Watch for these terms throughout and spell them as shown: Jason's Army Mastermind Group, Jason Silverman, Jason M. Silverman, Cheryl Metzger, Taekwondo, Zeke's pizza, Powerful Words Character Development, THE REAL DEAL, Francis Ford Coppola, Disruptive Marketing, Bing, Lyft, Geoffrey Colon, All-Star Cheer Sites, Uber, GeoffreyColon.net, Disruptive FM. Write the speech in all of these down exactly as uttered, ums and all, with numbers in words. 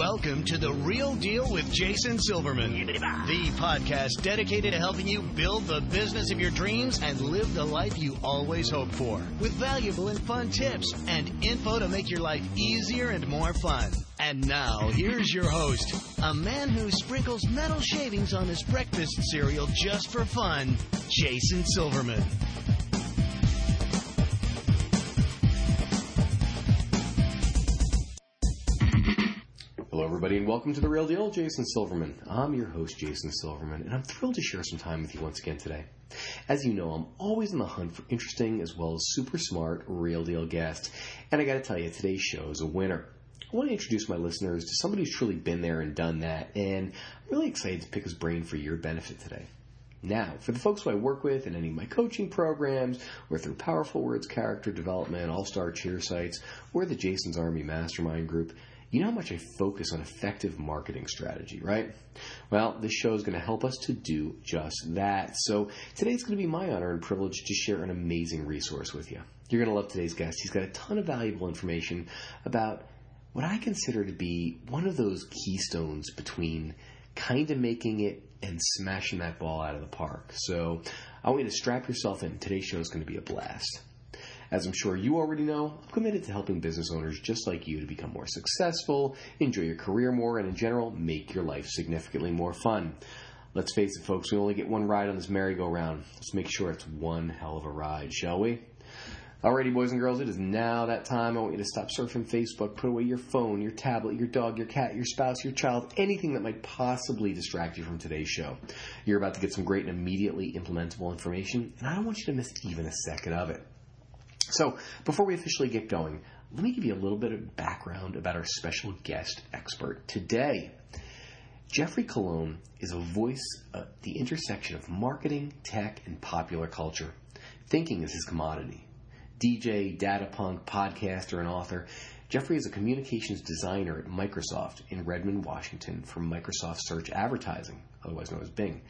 Welcome to The Real Deal with Jason Silverman, the podcast dedicated to helping you build the business of your dreams and live the life you always hoped for, with valuable and fun tips and info to make your life easier and more fun. And now, here's your host, a man who sprinkles metal shavings on his breakfast cereal just for fun, Jason Silverman. Hello, everybody, and welcome to The Real Deal. Jason Silverman. I'm your host, Jason Silverman, and I'm thrilled to share some time with you once again today. As you know, I'm always on the hunt for interesting as well as super smart, real deal guests, and I got to tell you, today's show is a winner. I want to introduce my listeners to somebody who's truly been there and done that, and I'm really excited to pick his brain for your benefit today. Now, for the folks who I work with in any of my coaching programs, or through Powerful Words Character Development, All-Star Cheer Sites, or the Jason's Army Mastermind Group, you know how much I focus on effective marketing strategy, right? Well, this show is going to help us to do just that. So today it's going to be my honor and privilege to share an amazing resource with you. You're going to love today's guest. He's got a ton of valuable information about what I consider to be one of those keystones between kind of making it and smashing that ball out of the park. So I want you to strap yourself in. Today's show is going to be a blast. As I'm sure you already know, I'm committed to helping business owners just like you to become more successful, enjoy your career more, and in general, make your life significantly more fun. Let's face it, folks, we only get one ride on this merry-go-round. Let's make sure it's one hell of a ride, shall we? Alrighty, boys and girls, it is now that time. I want you to stop surfing Facebook, put away your phone, your tablet, your dog, your cat, your spouse, your child, anything that might possibly distract you from today's show. You're about to get some great and immediately implementable information, and I don't want you to miss even a second of it. So, before we officially get going, let me give you a little bit of background about our special guest expert today. Geoffrey Colon is a voice at the intersection of marketing, tech, and popular culture. Thinking is his commodity. D J, data punk, podcaster, and author, Geoffrey is a communications designer at Microsoft in Redmond, Washington for Microsoft Search Advertising, otherwise known as Bing.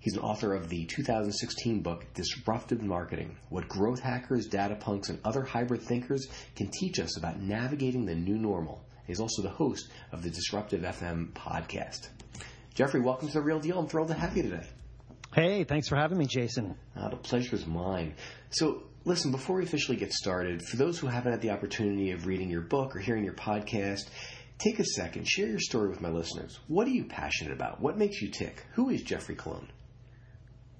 He's an author of the two thousand sixteen book, Disruptive Marketing, What Growth Hackers, Data Punks, and Other Hybrid Thinkers Can Teach Us About Navigating the New Normal. He's also the host of the Disruptive F M podcast. Geoffrey, welcome to The Real Deal. I'm thrilled to have you today. Hey, thanks for having me, Jason. Uh, the pleasure is mine. So, listen, before we officially get started, for those who haven't had the opportunity of reading your book or hearing your podcast, take a second, share your story with my listeners. What are you passionate about? What makes you tick? Who is Geoffrey Colon?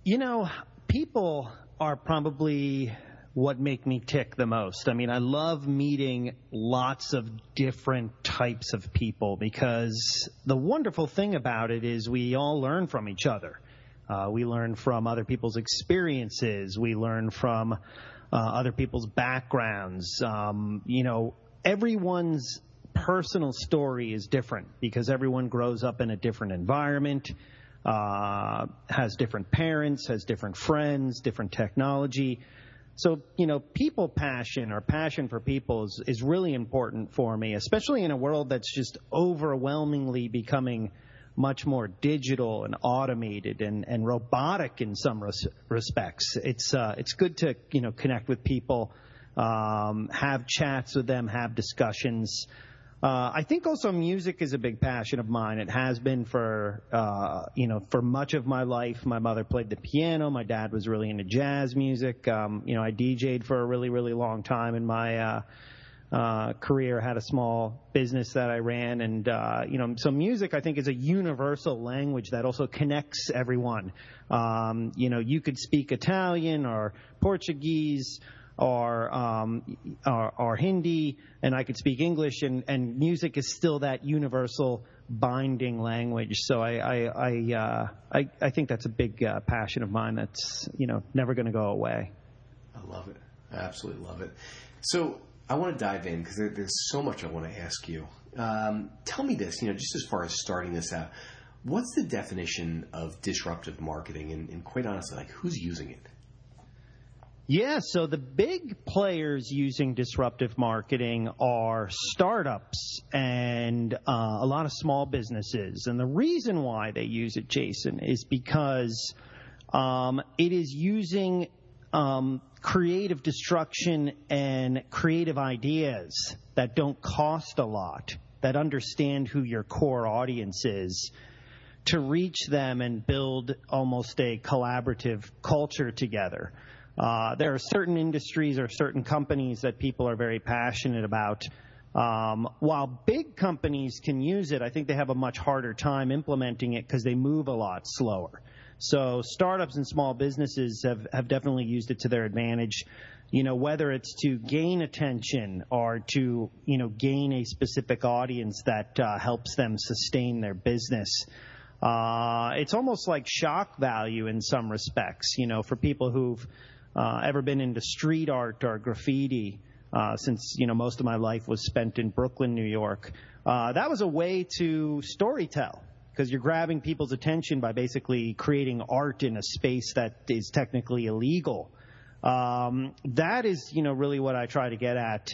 You know, people are probably what make me tick the most. I mean, I love meeting lots of different types of people because the wonderful thing about it is we all learn from each other. Uh, we learn from other people's experiences. We learn from uh, other people's backgrounds. Um, you know, everyone's personal story is different because everyone grows up in a different environment. Uh, has different parents, has different friends, different technology. So, you know, people passion or passion for people is, is really important for me, especially in a world that's just overwhelmingly becoming much more digital and automated and, and robotic in some res- respects. It's uh, it's good to, you know, connect with people, um, have chats with them, have discussions. Uh, I think also music is a big passion of mine. It has been for, uh, you know, for much of my life. My mother played the piano. My dad was really into jazz music. Um, you know, I D J'd for a really, really long time in my uh, uh, career. I had a small business that I ran. And, uh, you know, so music, I think, is a universal language that also connects everyone. Um, you know, you could speak Italian or Portuguese Or, um, or or Hindi, and I could speak English, and, and music is still that universal binding language. So I I I, uh, I, I think that's a big uh, passion of mine. That's, you know, never going to go away. I love it. I absolutely love it. So I want to dive in because there, there's so much I want to ask you. Um, tell me this, you know, just as far as starting this out, what's the definition of disruptive marketing, and, and quite honestly, like, who's using it? Yeah, so the big players using disruptive marketing are startups and uh, a lot of small businesses. And the reason why they use it, Jason, is because um, it is using um, creative destruction and creative ideas that don't cost a lot that understand who your core audience is, to reach them and build almost a collaborative culture together. Uh, there are certain industries or certain companies that people are very passionate about. Um, while big companies can use it, I think they have a much harder time implementing it because they move a lot slower. So startups and small businesses have, have definitely used it to their advantage, you know, whether it's to gain attention or to, you know, gain a specific audience that uh, helps them sustain their business. Uh, it's almost like shock value in some respects, you know, for people who've uh, ever been into street art or graffiti. Uh, since, you know, most of my life was spent in Brooklyn, New York, uh, that was a way to storytell, because you're grabbing people's attention by basically creating art in a space that is technically illegal. Um, that is, you know, really what I try to get at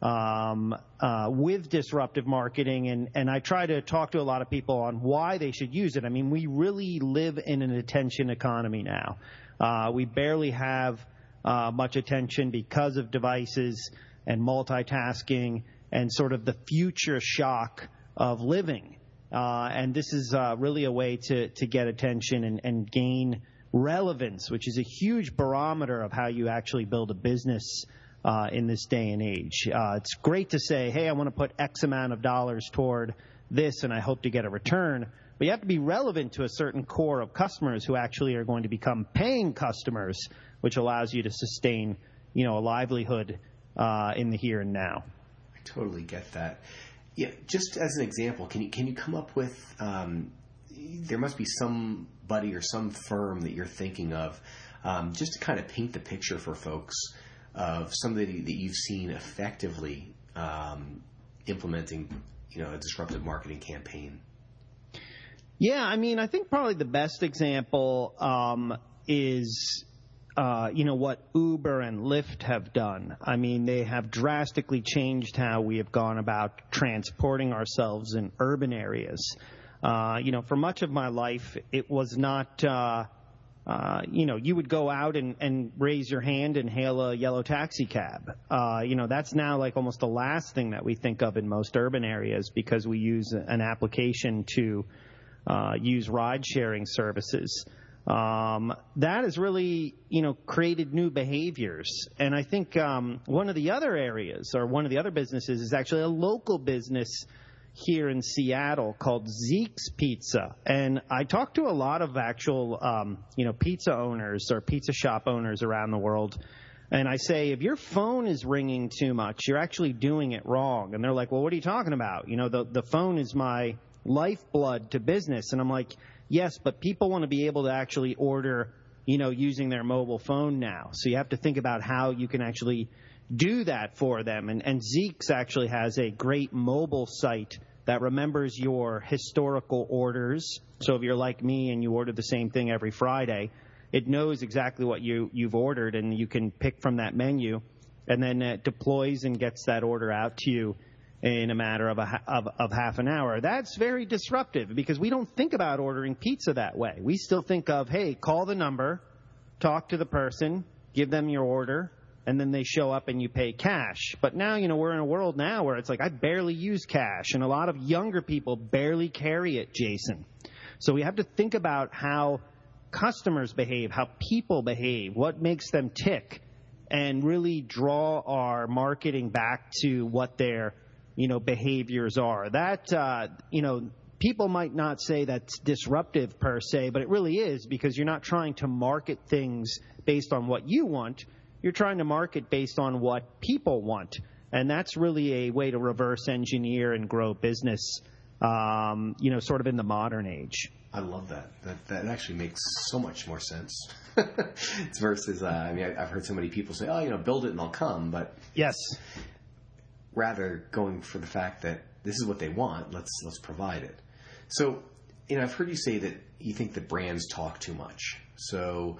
um, uh, with disruptive marketing, and, and I try to talk to a lot of people on why they should use it. I mean, we really live in an attention economy now. Uh, we barely have uh, much attention because of devices and multitasking and sort of the future shock of living. Uh, and this is uh, really a way to, to get attention and, and gain relevance, which is a huge barometer of how you actually build a business uh, in this day and age. Uh, it's great to say, hey, I want to put X amount of dollars toward this, and I hope to get a return. But you have to be relevant to a certain core of customers who actually are going to become paying customers, which allows you to sustain, you know, a livelihood uh, in the here and now. I totally get that. Yeah, just as an example, can you can you come up with um, there must be somebody or some firm that you're thinking of, um, just to kind of paint the picture for folks of somebody that you've seen effectively um, implementing, you know, a disruptive marketing campaign? Yeah, I mean, I think probably the best example um, is, uh, you know, what Uber and Lyft have done. I mean, they have drastically changed how we have gone about transporting ourselves in urban areas. Uh, you know, for much of my life, it was not, uh, uh, you know, you would go out and, and raise your hand and hail a yellow taxi cab. Uh, you know, that's now like almost the last thing that we think of in most urban areas, because we use an application to uh, use ride-sharing services. Um, that has really, you know, created new behaviors. And I think um, one of the other areas, or one of the other businesses, is actually a local business here in Seattle called Zeke's Pizza. And I talked to a lot of actual, um, you know, pizza owners or pizza shop owners around the world. And I say, if your phone is ringing too much, you're actually doing it wrong. And they're like, well, what are you talking about? You know, the, the phone is my lifeblood to business. And I'm like, yes, but people want to be able to actually order, you know, using their mobile phone now. So you have to think about how you can actually do that for them. And, and Zeke's actually has a great mobile site that remembers your historical orders. So if you're like me and you order the same thing every Friday, it knows exactly what you, you've ordered, and you can pick from that menu, and then it deploys and gets that order out to you in a matter of, a, of of half an hour. That's very disruptive, because we don't think about ordering pizza that way. We still think of, hey, call the number, talk to the person, give them your order, and then they show up and you pay cash. But now, you know, we're in a world now where it's like, I barely use cash, and a lot of younger people barely carry it, Jason. So we have to think about how customers behave, how people behave, what makes them tick, and really draw our marketing back to what they're you know, behaviors are. That, uh, you know, people might not say that's disruptive per se, but it really is, because you're not trying to market things based on what you want. You're trying to market based on what people want. And that's really a way to reverse engineer and grow business, um, you know, sort of in the modern age. I love that. That, that actually makes so much more sense. It's versus, uh, I mean, I've heard so many people say, oh, you know, build it and I'll come. But yes. Rather going for the fact that this is what they want, let's let's provide it. So, you know, I've heard you say that you think that brands talk too much. So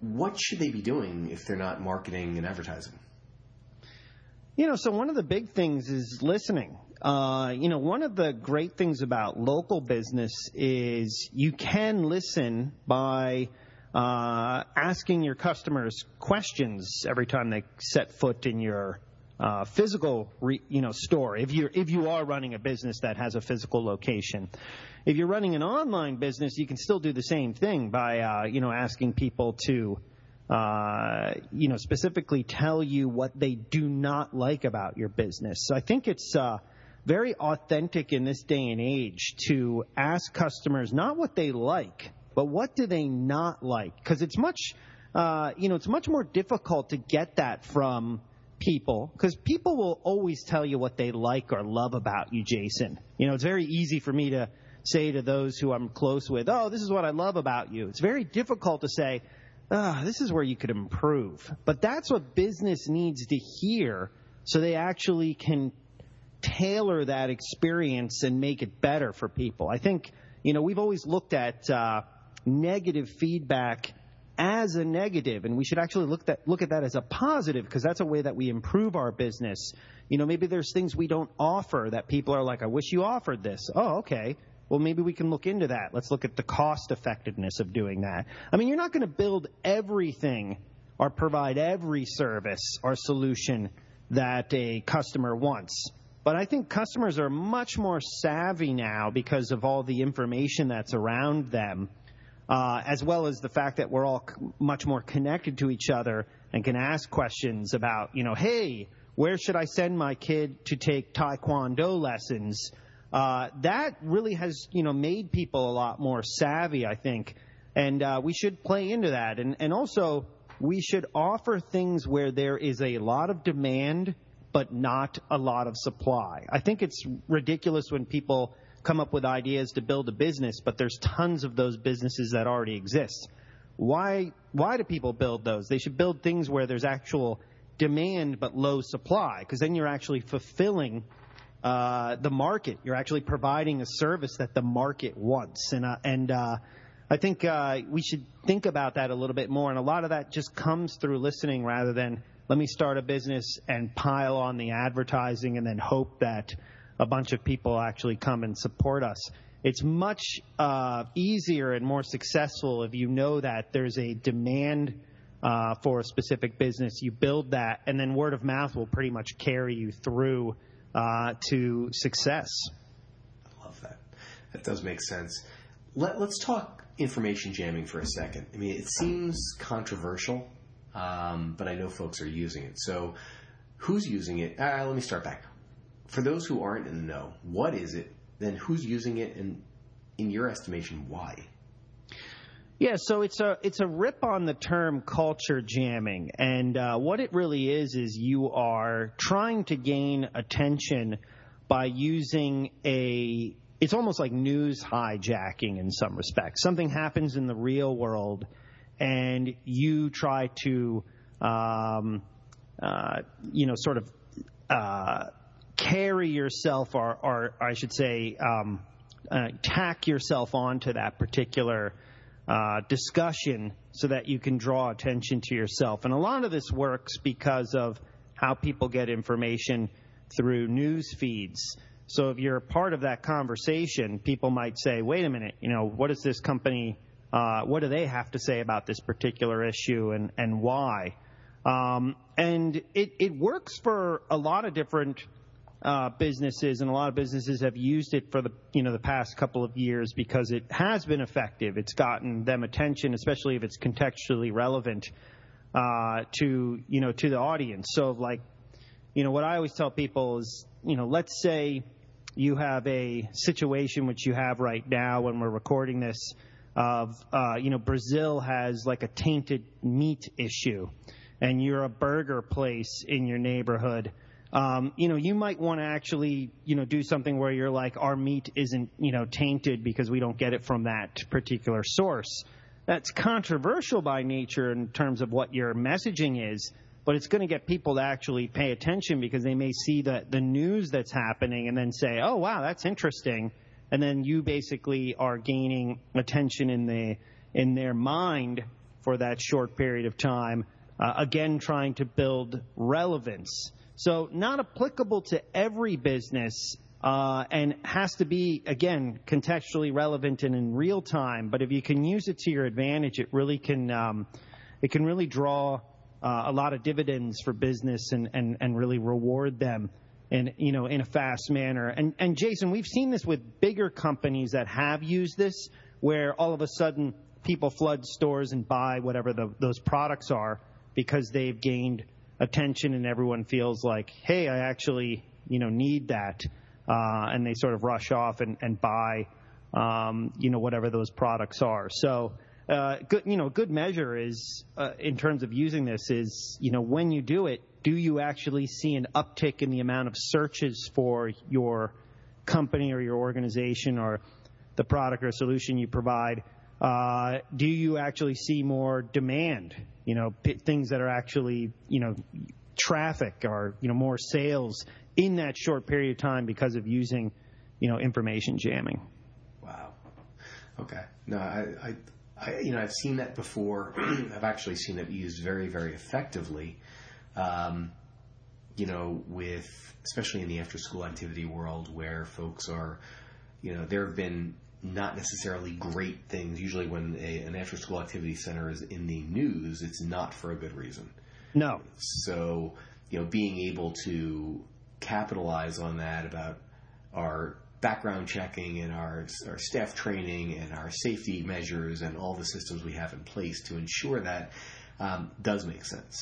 what should they be doing if they're not marketing and advertising? You know, so one of the big things is listening. Uh, you know, one of the great things about local business is you can listen by uh, asking your customers questions every time they set foot in your uh, physical, re, you know, store. If you if you are running a business that has a physical location, if you're running an online business, you can still do the same thing by uh, you know asking people to uh, you know specifically tell you what they do not like about your business. So I think it's uh, very authentic in this day and age to ask customers not what they like, but what do they not like? Because it's much, uh, you know, it's much more difficult to get that from people, because people will always tell you what they like or love about you, Jason. You know, it's very easy for me to say to those who I'm close with, oh, this is what I love about you. It's very difficult to say, oh, this is where you could improve. But that's what business needs to hear so they actually can tailor that experience and make it better for people. I think, you know, we've always looked at uh, negative feedback as a negative, and we should actually look that look at that as a positive, because that's a way that we improve our business. You know, maybe there's things we don't offer that people are like, I wish you offered this. Oh, okay. Well, maybe we can look into that. Let's look at the cost effectiveness of doing that. I mean, you're not going to build everything or provide every service or solution that a customer wants. But I think customers are much more savvy now because of all the information that's around them, uh, as well as the fact that we're all c- much more connected to each other and can ask questions about, you know, hey, where should I send my kid to take Taekwondo lessons? Uh, that really has, you know, made people a lot more savvy, I think. And uh, we should play into that. And, and also, we should offer things where there is a lot of demand but not a lot of supply. I think it's ridiculous when people come up with ideas to build a business, but there's tons of those businesses that already exist. Why why do people build those? They should build things where there's actual demand but low supply, because then you're actually fulfilling uh, the market. You're actually providing a service that the market wants. And, uh, and uh, I think uh, we should think about that a little bit more, and a lot of that just comes through listening rather than let me start a business and pile on the advertising and then hope that a bunch of people actually come and support us. It's much uh, easier and more successful if you know that there's a demand uh, for a specific business. You build that, and then word of mouth will pretty much carry you through uh, to success. I love that. That does make sense. Let, let's talk information jamming for a second. I mean, it seems controversial. Um, but I know folks are using it. So who's using it? Uh, let me start back. For those who aren't in the know, what is it? Then who's using it? And in your estimation, why? Yeah, so it's a it's a rip on the term culture jamming. And uh, what it really is is you are trying to gain attention by using a – it's almost like news hijacking in some respects. Something happens in the real world, and you try to, um, uh, you know, sort of uh, carry yourself, or, or I should say, um, uh, tack yourself onto that particular uh, discussion so that you can draw attention to yourself. And a lot of this works because of how people get information through news feeds. So if you're a part of that conversation, people might say, wait a minute, you know, what is this company... Uh, what do they have to say about this particular issue, and, and why? Um, and it, it works for a lot of different uh, businesses, and a lot of businesses have used it for the you know the past couple of years because it has been effective. It's gotten them attention, especially if it's contextually relevant uh, to you know to the audience. So like you know what I always tell people is you know let's say you have a situation which you have right now when we're recording this. Of, uh, you know, Brazil has like a tainted meat issue, and you're a burger place in your neighborhood. Um, you know, you might want to actually, you know, do something where you're like, our meat isn't, you know, tainted because we don't get it from that particular source. That's controversial by nature in terms of what your messaging is, but it's going to get people to actually pay attention because they may see the, the news that's happening and then say, oh, wow, that's interesting. And then you basically are gaining attention in the in their mind for that short period of time, uh, again, trying to build relevance. So not applicable to every business uh, and has to be, again, contextually relevant and in real time. But if you can use it to your advantage, it really can um, it can really draw uh, a lot of dividends for business and, and, and really reward them in, you know, in a fast manner. And, and Jason, we've seen this with bigger companies that have used this, where all of a sudden people flood stores and buy whatever the, those products are because they've gained attention and everyone feels like, hey, I actually, you know, need that. Uh, and they sort of rush off and, and buy, um, you know, whatever those products are. So, uh, good, you know, good measure is, uh, in terms of using this is, you know, when you do it, do you actually see an uptick in the amount of searches for your company or your organization or the product or solution you provide? Uh, do you actually see more demand? You know, p- things that are actually, you know, traffic or, you know, more sales in that short period of time because of using, you know, information jamming. Wow. Okay. No, I, I, I you know, I've seen that before. I've actually seen it used very, very effectively, um, you know, with, especially in the after school activity world where folks are, you know, there have been not necessarily great things. Usually when a, an after school activity center is in the news, it's not for a good reason. No. So, you know, being able to capitalize on that about our background checking and our our staff training and our safety measures and all the systems we have in place to ensure that um, does make sense.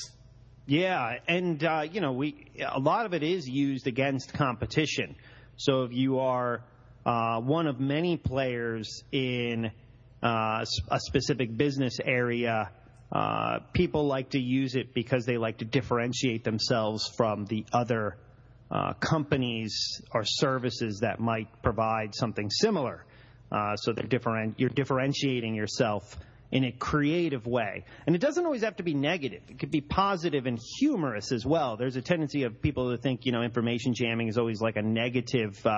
Yeah, and uh, you know, we a lot of it is used against competition. So if you are uh, one of many players in uh, a specific business area, uh, people like to use it because they like to differentiate themselves from the other Uh, companies or services that might provide something similar. Uh, so they're different, you're differentiating yourself in a creative way. And it doesn't always have to be negative. It could be positive and humorous as well. There's a tendency of people to think, you know, information jamming is always like a negative, uh,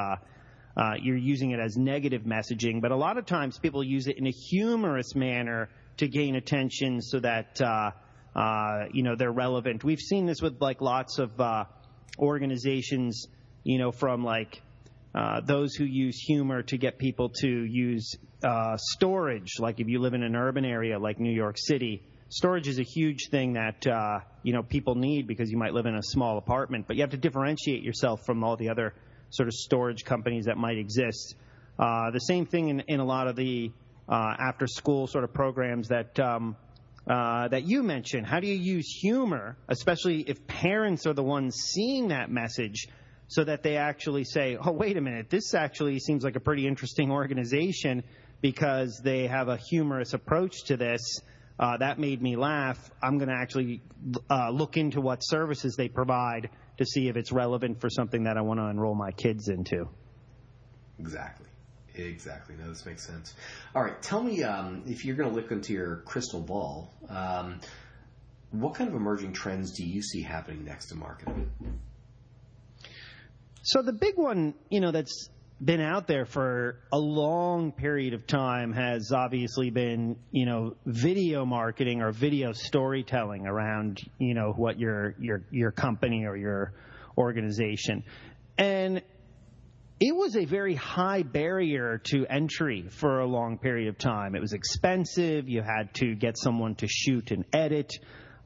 uh, you're using it as negative messaging. But a lot of times people use it in a humorous manner to gain attention so that, uh, uh, you know, they're relevant. We've seen this with like lots of, uh, organizations, you know, from like uh, those who use humor to get people to use uh, storage. Like if you live in an urban area like New York City, storage is a huge thing that, uh, you know, people need because you might live in a small apartment, but you have to differentiate yourself from all the other sort of storage companies that might exist. Uh, the same thing in, in a lot of the uh, after school sort of programs that um, Uh, that you mentioned. How do you use humor, especially if parents are the ones seeing that message, so that they actually say, oh, wait a minute, this actually seems like a pretty interesting organization because they have a humorous approach to this. Uh, that made me laugh. I'm going to actually uh, look into what services they provide to see if it's relevant for something that I want to enroll my kids into. Exactly. Exactly. No, this makes sense. All right. Tell me, um, if you're going to look into your crystal ball, um, what kind of emerging trends do you see happening next in marketing? So the big one, you know, that's been out there for a long period of time has obviously been, you know, video marketing or video storytelling around, you know, what your your your company or your organization. And it was a very high barrier to entry for a long period of time. It was expensive. You had to get someone to shoot and edit.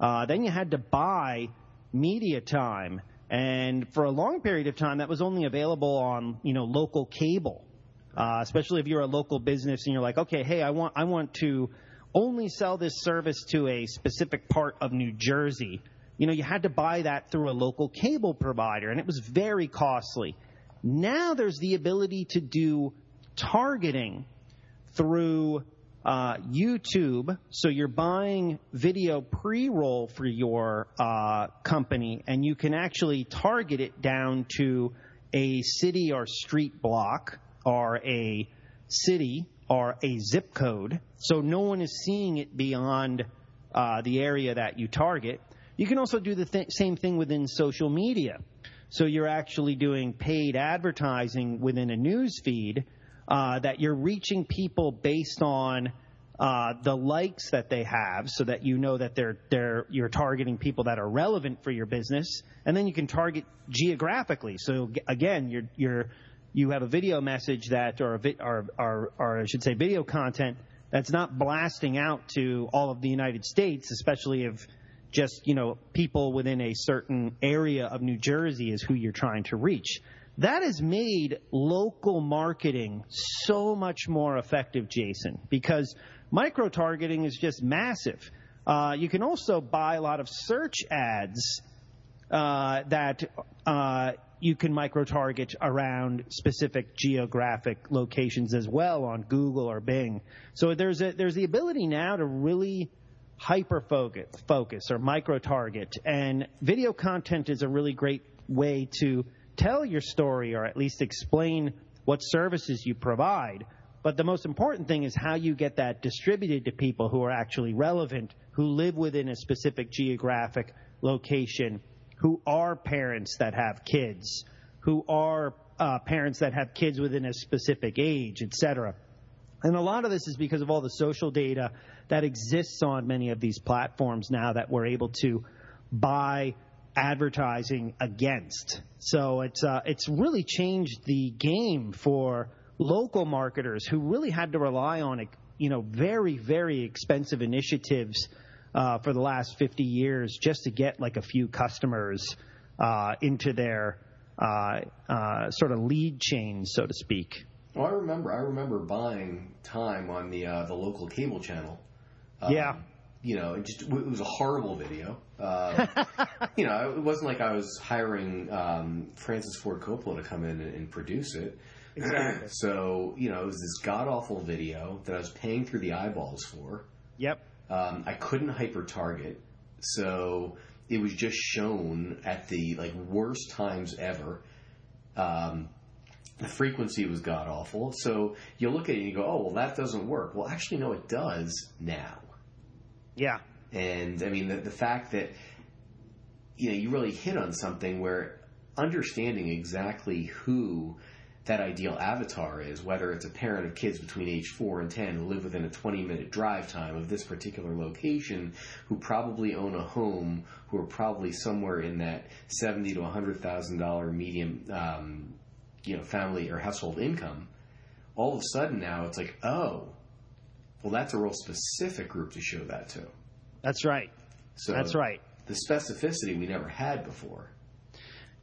Uh, then you had to buy media time. And for a long period of time, that was only available on, you know, local cable, uh, especially if you're a local business and you're like, okay, hey, I want I want to only sell this service to a specific part of New Jersey. You know, you had to buy that through a local cable provider, and it was very costly. Now there's the ability to do targeting through uh, YouTube. So you're buying video pre-roll for your uh, company, and you can actually target it down to a city or street block or a city or a zip code. So no one is seeing it beyond uh, the area that you target. You can also do the th- same thing within social media. So you're actually doing paid advertising within a news feed uh, that you're reaching people based on uh, the likes that they have, so that you know that they're they're you're targeting people that are relevant for your business, and then you can target geographically. So again, you're you're you have a video message that or a vi- or, or or I should say video content that's not blasting out to all of the United States, especially if just, you know, people within a certain area of New Jersey is who you're trying to reach. That has made local marketing so much more effective, Jason, because micro-targeting is just massive. Uh, you can also buy a lot of search ads uh, that uh, you can micro-target around specific geographic locations as well on Google or Bing. So there's a, there's the ability now to really hyper-focus focus or micro-target, and video content is a really great way to tell your story or at least explain what services you provide. But the most important thing is how you get that distributed to people who are actually relevant, who live within a specific geographic location, who are parents that have kids, who are uh, parents that have kids within a specific age, et cetera. And a lot of this is because of all the social data that exists on many of these platforms now that we're able to buy advertising against. So it's uh, it's really changed the game for local marketers who really had to rely on, you know, very, very expensive initiatives uh, for the last fifty years just to get like a few customers uh, into their uh, uh, sort of lead chain, so to speak. Well, I remember I remember buying time on the uh, the local cable channel. Um, yeah. You know, it, just, it was a horrible video. Uh, you know, it wasn't like I was hiring um, Francis Ford Coppola to come in and, and produce it. Exactly. So, you know, it was this god-awful video that I was paying through the eyeballs for. Yep. Um, I couldn't hyper-target, so it was just shown at the, like, worst times ever. Um, the frequency was god-awful. So you look at it and you go, oh, well, that doesn't work. Well, actually, no, it does now. Yeah. And, I mean, the, the fact that, you know, you really hit on something where understanding exactly who that ideal avatar is, whether it's a parent of kids between age four and ten who live within a twenty-minute drive time of this particular location, who probably own a home, who are probably somewhere in that seventy thousand to one hundred thousand dollars medium um, you know, family or household income, all of a sudden now it's like, oh, well, that's a real specific group to show that to. That's right. So that's right. The specificity we never had before.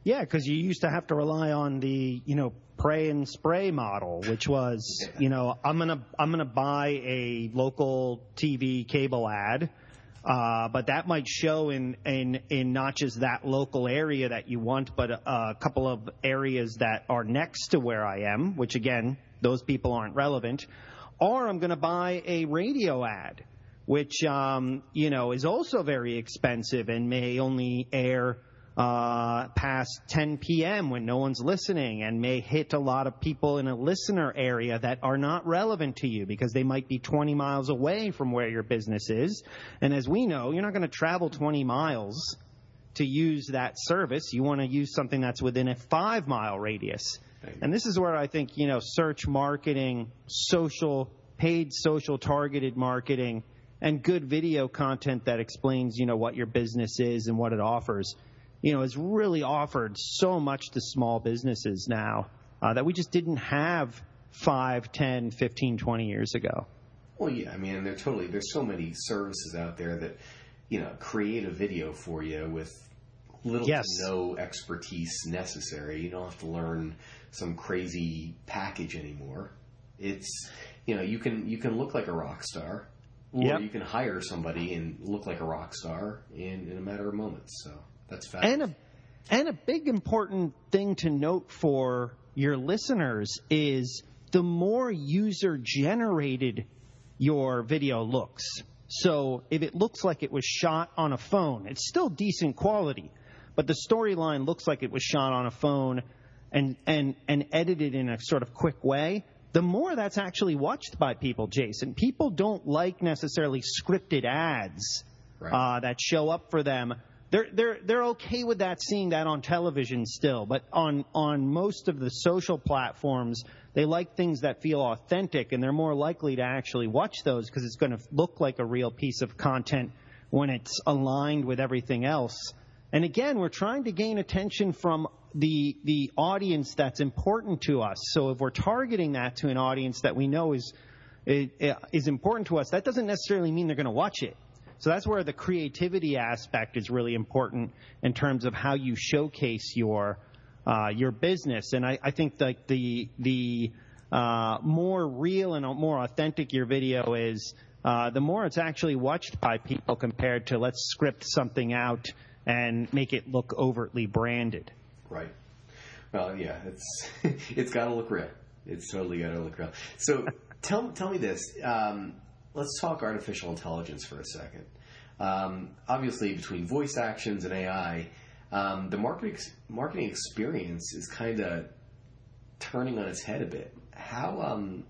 Yeah, because you used to have to rely on the, you know, pray and spray model, which was, yeah. you know, I'm gonna I'm gonna buy a local T V cable ad, uh, but that might show in, in in not just that local area that you want, but a, a couple of areas that are next to where I am, which again, those people aren't relevant. Or I'm gonna buy a radio ad, which um, you know, is also very expensive and may only air Uh, past ten p.m. when no one's listening and may hit a lot of people in a listener area that are not relevant to you because they might be twenty miles away from where your business is. And as we know, you're not going to travel twenty miles to use that service. You want to use something that's within a five-mile radius. And this is where I think, you know, search marketing, social, paid social targeted marketing, and good video content that explains, you know, what your business is and what it offers, you know, has really offered so much to small businesses now uh, that we just didn't have five, ten, fifteen, twenty years ago. Well, yeah, I mean, they're totally, there's so many services out there that, you know, create a video for you with little yes. to no expertise necessary. You don't have to learn some crazy package anymore. It's, you know, you can you can look like a rock star, or yep. you can hire somebody and look like a rock star in, in a matter of moments, so. That's fabulous. And a, and a big important thing to note for your listeners is the more user-generated your video looks. So if it looks like it was shot on a phone, it's still decent quality, but the storyline looks like it was shot on a phone and, and, and edited in a sort of quick way, the more that's actually watched by people, Jason. People don't like necessarily scripted ads right. uh, that show up for them. They're they're they're okay with that, seeing that on television still, but on on most of the social platforms, they like things that feel authentic, and they're more likely to actually watch those because it's going to look like a real piece of content when it's aligned with everything else. And again, we're trying to gain attention from the the audience that's important to us. So if we're targeting that to an audience that we know is is important to us, that doesn't necessarily mean they're going to watch it. So that's where the creativity aspect is really important in terms of how you showcase your uh, your business. And I, I think like the the uh, more real and more authentic your video is, uh, the more it's actually watched by people compared to let's script something out and make it look overtly branded. Right. Well, yeah, it's it's got to look real. It's totally got to look real. So tell tell me this. Um, let's talk artificial intelligence for a second. Um, obviously, between voice actions and A I, um, the marketing marketing experience is kind of turning on its head a bit. How um,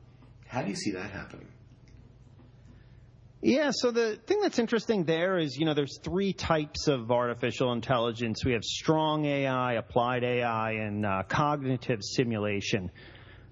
how do you see that happening? Yeah, so the thing that's interesting there is, you know, there's three types of artificial intelligence. We have strong A I, applied A I, and uh, cognitive simulation.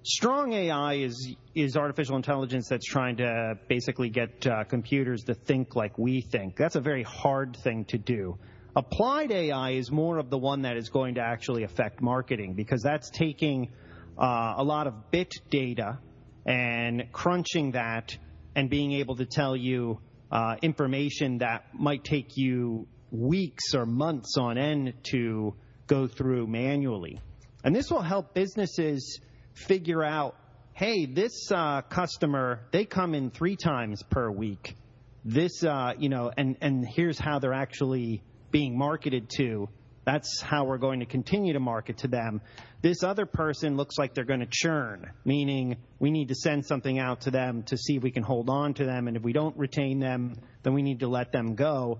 Strong A I is is artificial intelligence that's trying to basically get uh, computers to think like we think. That's a very hard thing to do. Applied A I is more of the one that is going to actually affect marketing, because that's taking uh, a lot of bit data and crunching that and being able to tell you uh, information that might take you weeks or months on end to go through manually. And this will help businesses figure out, hey, this uh, customer, they come in three times per week. This, uh, you know, and, and here's how they're actually being marketed to. That's how we're going to continue to market to them. This other person looks like they're going to churn, meaning we need to send something out to them to see if we can hold on to them. And if we don't retain them, then we need to let them go.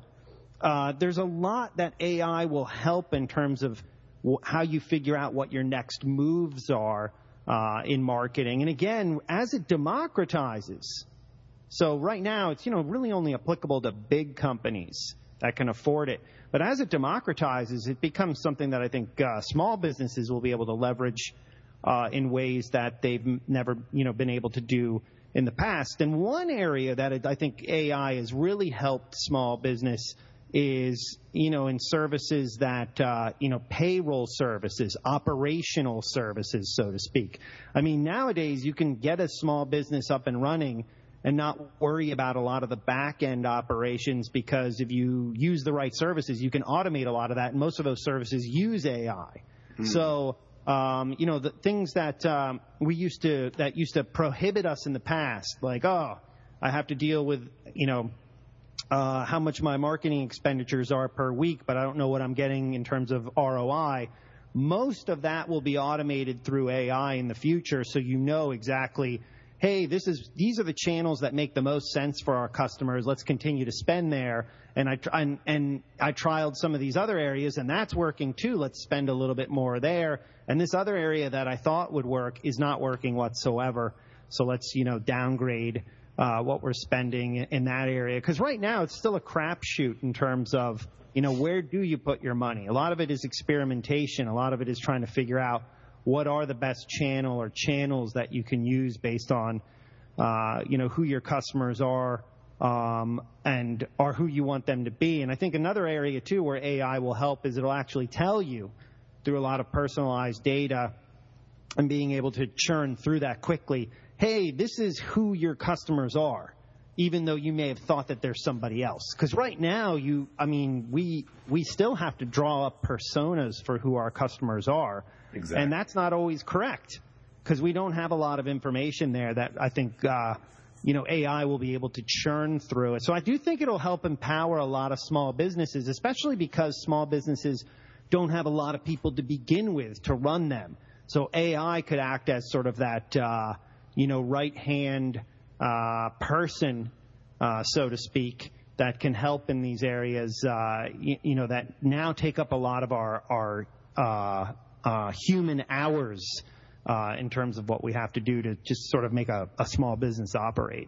Uh, there's a lot that A I will help in terms of how you figure out what your next moves are uh, in marketing. And again, as it democratizes. So right now it's, you know, really only applicable to big companies that can afford it. But as it democratizes, it becomes something that I think uh, small businesses will be able to leverage uh, in ways that they've never, you know, been able to do in the past. And one area that it, I think A I has really helped small business is, you know, in services that, uh, you know, payroll services, operational services, so to speak. I mean, nowadays you can get a small business up and running and not worry about a lot of the back-end operations, because if you use the right services, you can automate a lot of that, and most of those services use A I. Mm. So, um, you know, the things that um, we used to that used to prohibit us in the past, like, oh, I have to deal with, you know, uh, how much my marketing expenditures are per week, but I don't know what I'm getting in terms of R O I. Most of that will be automated through A I in the future, so you know exactly, hey, this is these are the channels that make the most sense for our customers. Let's continue to spend there. And I and, and I trialed some of these other areas, and that's working too. Let's spend a little bit more there. And this other area that I thought would work is not working whatsoever. So let's, you know, downgrade uh, what we're spending in that area, because right now it's still a crapshoot in terms of, you know, where do you put your money? A lot of it is experimentation. A lot of it is trying to figure out, what are the best channel or channels that you can use based on, uh, you know, who your customers are um, and are who you want them to be. And I think another area, too, where A I will help is it'll actually tell you through a lot of personalized data and being able to churn through that quickly, hey, this is who your customers are, even though you may have thought that there's somebody else. Because right now, you, I mean, we we still have to draw up personas for who our customers are. Exactly. And that's not always correct, because we don't have a lot of information there that I think, uh, you know, A I will be able to churn through it. So I do think it'll help empower a lot of small businesses, especially because small businesses don't have a lot of people to begin with to run them. So A I could act as sort of that, uh, you know, right-hand uh, person, uh, so to speak, that can help in these areas, uh, you, you know, that now take up a lot of our our uh Uh, human hours uh, in terms of what we have to do to just sort of make a, a small business operate.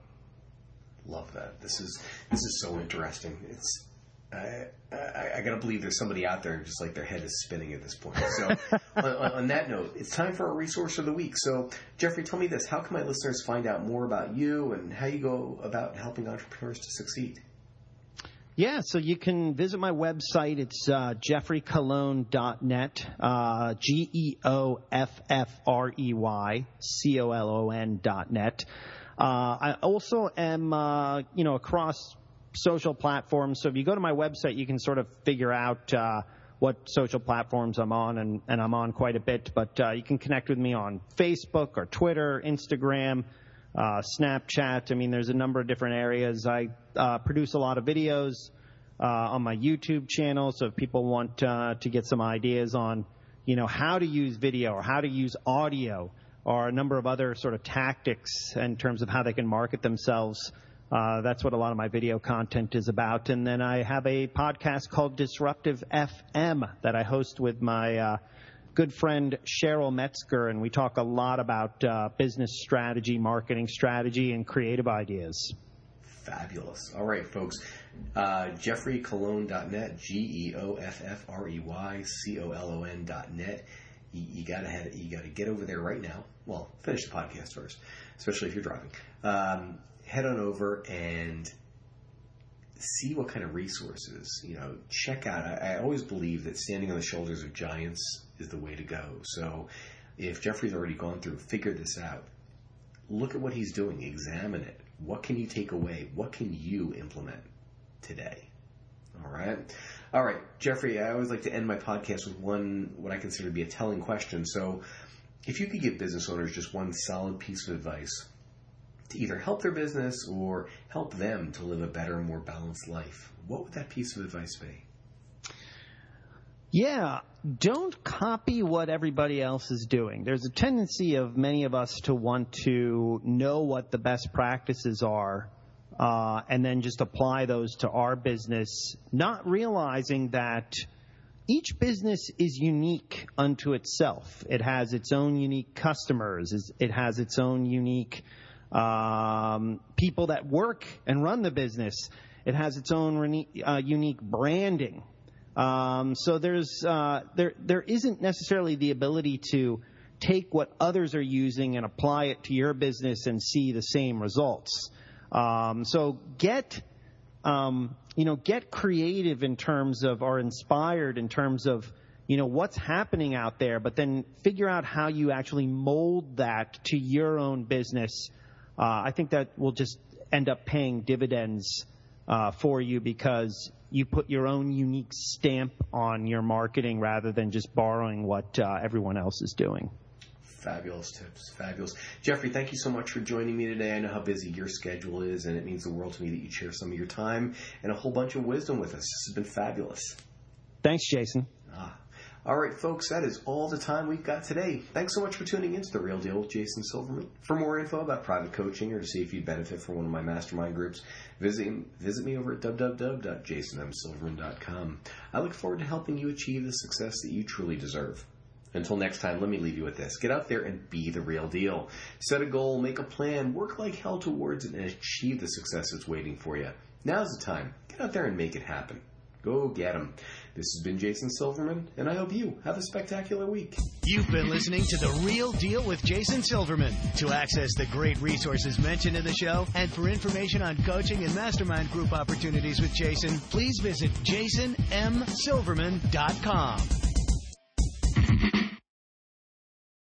Love that. This is this is so interesting. It's I, I, I gotta believe there's somebody out there just like their head is spinning at this point. So on, on that note, it's time for our resource of the week. So Geoffrey, tell me this: how can my listeners find out more about you and how you go about helping entrepreneurs to succeed? Yeah, so you can visit my website. It's uh, Geoffrey Colon dot net, uh, G E O F F R E Y C O L O N dot net. Uh, I also am, uh, you know, across social platforms. So if you go to my website, you can sort of figure out uh, what social platforms I'm on, and, and I'm on quite a bit. But uh, you can connect with me on Facebook or Twitter, Instagram, uh, Snapchat. I mean, there's a number of different areas. I uh, produce a lot of videos uh, on my YouTube channel. So if people want uh, to get some ideas on, you know, how to use video or how to use audio or a number of other sort of tactics in terms of how they can market themselves, Uh, that's what a lot of my video content is about. And then I have a podcast called Disruptive F M that I host with my uh, good friend Cheryl Metzger, and we talk a lot about uh, business strategy, marketing strategy, and creative ideas. Fabulous. All right, folks. Uh, Geoffrey Colon dot net, G E O F F R E Y C O L O N dot net. You, you gotta head, you gotta get over there right now. Well, finish the podcast first, especially if you're driving. Um, head on over and see what kind of resources, you know, check out. I, I always believe that standing on the shoulders of giants is the way to go. So if Geoffrey's already gone through, figure this out. Look at what he's doing. Examine it. What can you take away? What can you implement today? All right. All right, Geoffrey, I always like to end my podcast with one, what I consider to be a telling question. So if you could give business owners just one solid piece of advice to either help their business or help them to live a better, more balanced life, what would that piece of advice be? Yeah, don't copy what everybody else is doing. There's a tendency of many of us to want to know what the best practices are uh, and then just apply those to our business, not realizing that each business is unique unto itself. It has its own unique customers. It has its own unique Um, people that work and run the business. It has its own rene- uh, unique branding. Um, so there's uh, there there isn't necessarily the ability to take what others are using and apply it to your business and see the same results. Um, so get um, you know get creative in terms of, or inspired in terms of, you know, what's happening out there, but then figure out how you actually mold that to your own business. Uh, I think that will just end up paying dividends uh, for you, because you put your own unique stamp on your marketing rather than just borrowing what uh, everyone else is doing. Fabulous tips. Fabulous. Geoffrey, thank you so much for joining me today. I know how busy your schedule is, and it means the world to me that you share some of your time and a whole bunch of wisdom with us. This has been fabulous. Thanks, Jason. Ah. All right, folks, that is all the time we've got today. Thanks so much for tuning in to The Real Deal with Jason Silverman. For more info about private coaching or to see if you'd benefit from one of my mastermind groups, visit, visit me over at w w w dot jason m silverman dot com. I look forward to helping you achieve the success that you truly deserve. Until next time, let me leave you with this. Get out there and be the real deal. Set a goal, make a plan, work like hell towards it, and achieve the success that's waiting for you. Now's the time. Get out there and make it happen. Go get them. This has been Jason Silverman, and I hope you have a spectacular week. You've been listening to The Real Deal with Jason Silverman. To access the great resources mentioned in the show and for information on coaching and mastermind group opportunities with Jason, please visit jason m silverman dot com.